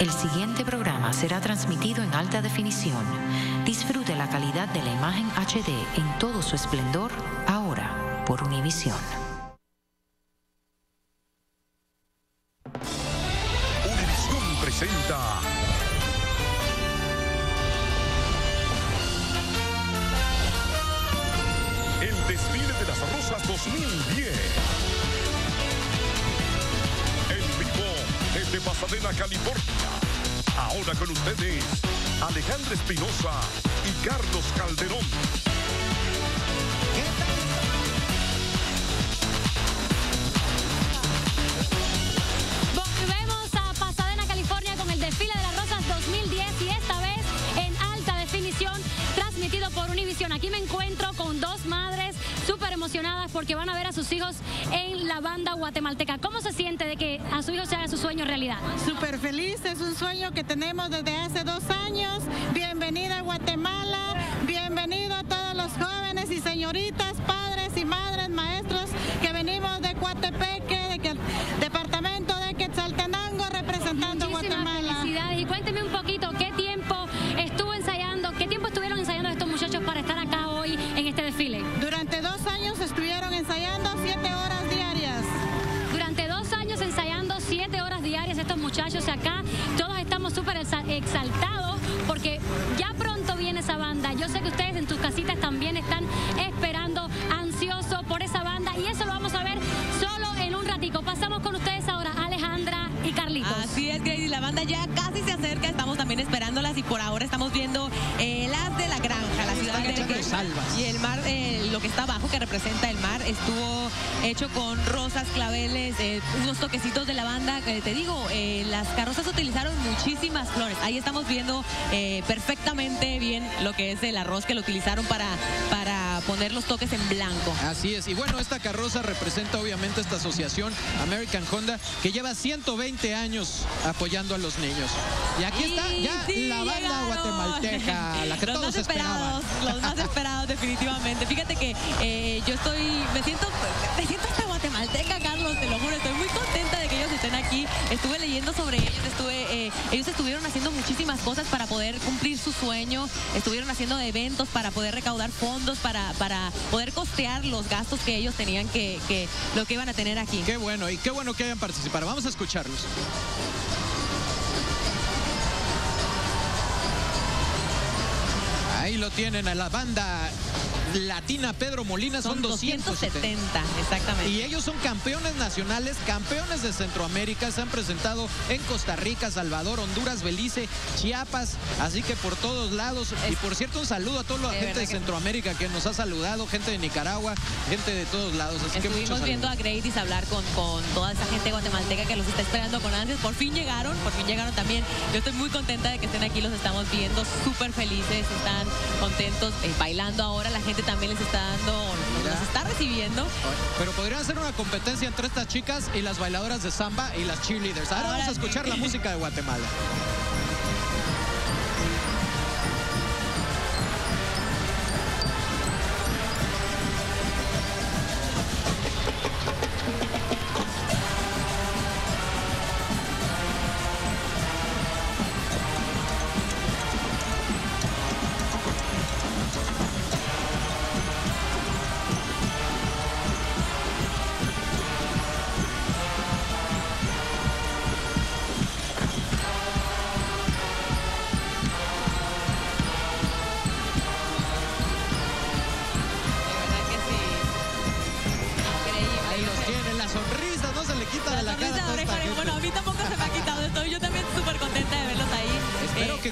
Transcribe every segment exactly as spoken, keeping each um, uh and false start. El siguiente programa será transmitido en alta definición. Disfrute la calidad de la imagen H D en todo su esplendor, ahora por Univisión. Univisión presenta El Desfile de las Rosas dos mil diez. De Pasadena, California. Ahora con ustedes, Alejandra Espinosa y Carlos Calderón. Volvemos a Pasadena, California con el Desfile de las Rosas dos mil diez y esta vez en alta definición, transmitido por Univisión. Aquí me encuentro con dos madres súper emocionadas porque van a ver a sus hijos en la banda guatemalteca. ¿Cómo se siente de que a su hijo se haga su sueño realidad? Súper feliz, es un sueño que tenemos desde hace dos años. Bienvenida a Guatemala, bienvenido a todos los jóvenes y señoritas, padres y madres, maestros que venimos de Coatepeque, de que, departamento de Quetzaltenango, representando Muchísimas Guatemala. Felicidades. Y cuénteme un poquito, ¿qué tiempo estuvo ensayando? ¿Qué tiempo estuvieron ensayando estos muchachos para estar acá hoy en este desfile? Durante dos años estuvieron ensayando siete horas diarias. Durante dos años ensayando siete horas diarias estos muchachos acá. Todos estamos súper exaltados porque ya pronto viene esa banda. Yo sé que ustedes en tus casitas también están esperando, ansiosos por esa banda. Y eso lo vamos a ver solo en un ratico. Pasamos con ustedes ahora, Alejandra y Carlitos. Así es, Grace. La banda ya casi se acerca. Estamos también esperándolas y por ahora estamos viendo eh, las de la granja, la ciudad de y el mar, eh, lo que está abajo, que representa el mar, estuvo hecho con rosas, claveles, eh, unos toquecitos de la banda. Eh, te digo, eh, las carrozas utilizaron muchísimas flores. Ahí estamos viendo eh, perfectamente bien lo que es el arroz que lo utilizaron para, para poner los toques en blanco. Así es. Y bueno, esta carroza representa obviamente esta asociación American Honda, que lleva ciento veinte años apoyando a los niños. Y aquí y está ya sí, la banda llegaron. Guatemalteca, la que los todos esperaban. Los más esperados, definitivamente. Fíjate que eh, yo estoy, me siento, me siento hasta guatemalteca, Carlos, te lo juro, estoy muy contenta de que ellos estén aquí. Estuve leyendo sobre ellos, estuve, eh, ellos estuvieron haciendo muchísimas cosas para poder cumplir su sueño, estuvieron haciendo eventos para poder recaudar fondos, para, para poder costear los gastos que ellos tenían, que, que lo que iban a tener aquí. Qué bueno, y qué bueno que hayan participado. Vamos a escucharlos. Ahí lo tienen a la banda latina Pedro Molina, son, son doscientos setenta. Exactamente. Y ellos son campeones nacionales, campeones de Centroamérica, se han presentado en Costa Rica, Salvador, Honduras, Belice, Chiapas, así que por todos lados. Es... Y por cierto, un saludo a toda la de gente de que... Centroamérica que nos ha saludado, gente de Nicaragua, gente de todos lados. Así Estuvimos que viendo a Gradys hablar con, con toda esa gente guatemalteca que los está esperando con ansias. Por fin llegaron, por fin llegaron también. Yo estoy muy contenta de que estén aquí, los estamos viendo súper felices, están contentos, eh, bailando ahora, la gente también les está dando, los está recibiendo. Pero podrían hacer una competencia entre estas chicas y las bailadoras de samba y las cheerleaders. Ahora, Ahora vamos a escuchar sí. la música de Guatemala.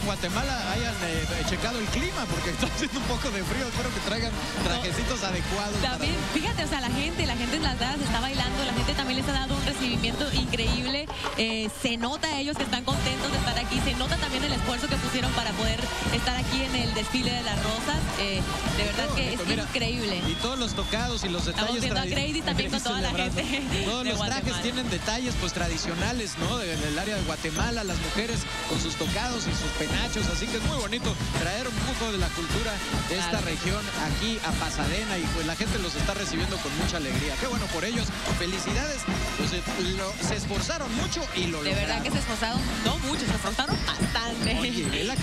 Guatemala hayan eh, checado el clima porque está haciendo un poco de frío, espero que traigan trajecitos no, adecuados. También, para... fíjate, o sea, la gente, la gente en las gradas está bailando, la gente también les ha dado un recibimiento increíble, eh, se nota a ellos que están contentos de estar aquí, se nota también el esfuerzo que pusieron para poder estar aquí en el desfile de las rosas, eh, de verdad no, que es mira, increíble. Y todos los tocados y los detalles. Estamos viendo a Crazy también con toda la gente. Todos los Guatemala. Trajes tienen detalles pues tradicionales, ¿no? De, del área de Guatemala, las mujeres con sus tocados y sus penales. Así que es muy bonito traer un poco de la cultura de esta región aquí a Pasadena y pues la gente los está recibiendo con mucha alegría. Qué bueno por ellos, felicidades. Pues, lo, se esforzaron mucho y lo lograron. De verdad que se esforzaron, no mucho, se esforzaron.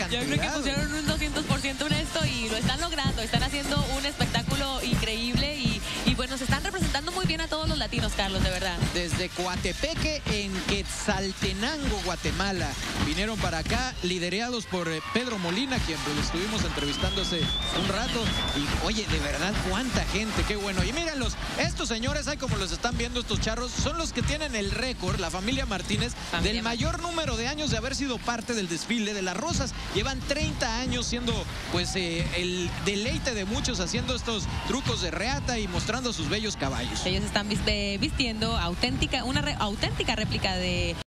cantidad. Yo creo que pusieron un doscientos por ciento en esto y lo están logrando. Están haciendo un espectáculo increíble y, y bueno, se están representando muy bien a todos los latinos, Carlos, de verdad. Desde Coatepeque, en Quetzaltenango, Guatemala, vinieron para acá, liderados por Pedro Molina, quien lo estuvimos entrevistando hace un rato. Y oye, de verdad, cuánta gente, qué bueno. Y mírenlos, estos señores, ahí como los están viendo, estos charros, son los que tienen el récord, la familia Martínez, familia del mayor Martínez. número de años de haber sido parte del desfile de las Rosas. Llevan treinta años siendo, pues, eh, el deleite de muchos, haciendo estos trucos de reata y mostrando sus bellos caballos. Ellos están vistiendo auténtica, una re, auténtica réplica de